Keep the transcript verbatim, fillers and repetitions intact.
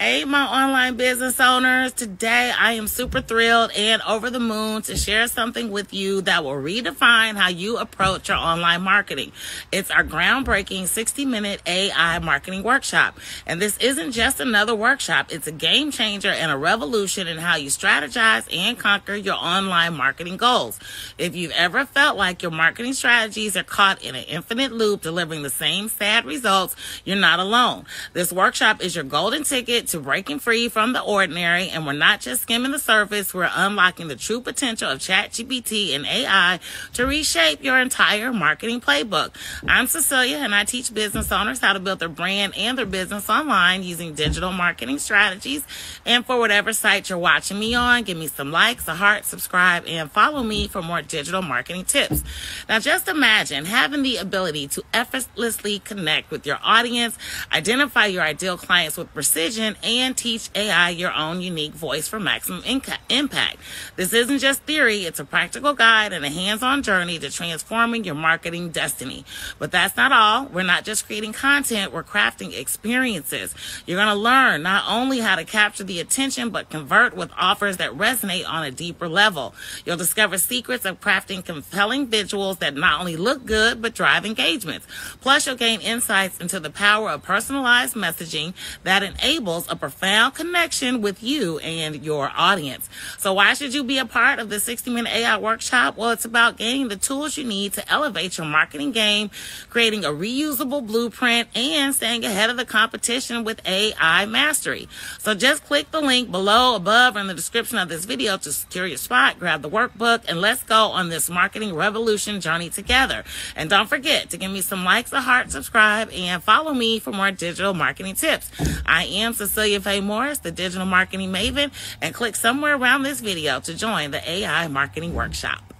Hey, my online business owners. Today, I am super thrilled and over the moon to share something with you that will redefine how you approach your online marketing. It's our groundbreaking sixty minute A I marketing workshop. And this isn't just another workshop. It's a game changer and a revolution in how you strategize and conquer your online marketing goals. If you've ever felt like your marketing strategies are caught in an infinite loop, delivering the same sad results, you're not alone. This workshop is your golden ticket to breaking free from the ordinary, and we're not just skimming the surface, we're unlocking the true potential of ChatGPT and A I to reshape your entire marketing playbook. I'm Cecelia, and I teach business owners how to build their brand and their business online using digital marketing strategies. And for whatever site you're watching me on, give me some likes, a heart, subscribe, and follow me for more digital marketing tips. Now, just imagine having the ability to effortlessly connect with your audience, identify your ideal clients with precision, and teach A I your own unique voice for maximum inca- impact. This isn't just theory, it's a practical guide and a hands-on journey to transforming your marketing destiny. But that's not all. We're not just creating content, we're crafting experiences. You're going to learn not only how to capture the attention, but convert with offers that resonate on a deeper level. You'll discover secrets of crafting compelling visuals that not only look good, but drive engagements. Plus, you'll gain insights into the power of personalized messaging that enables a profound connection with you and your audience. So why should you be a part of the sixty minute A I workshop? Well, it's about gaining the tools you need to elevate your marketing game, creating a reusable blueprint, and staying ahead of the competition with A I mastery. So just click the link below, above, or in the description of this video to secure your spot, grab the workbook, and let's go on this marketing revolution journey together. And don't forget to give me some likes, a heart, subscribe, and follow me for more digital marketing tips. I am Cecelia Faye Morris, the digital marketing maven, and click somewhere around this video to join the A I marketing workshop.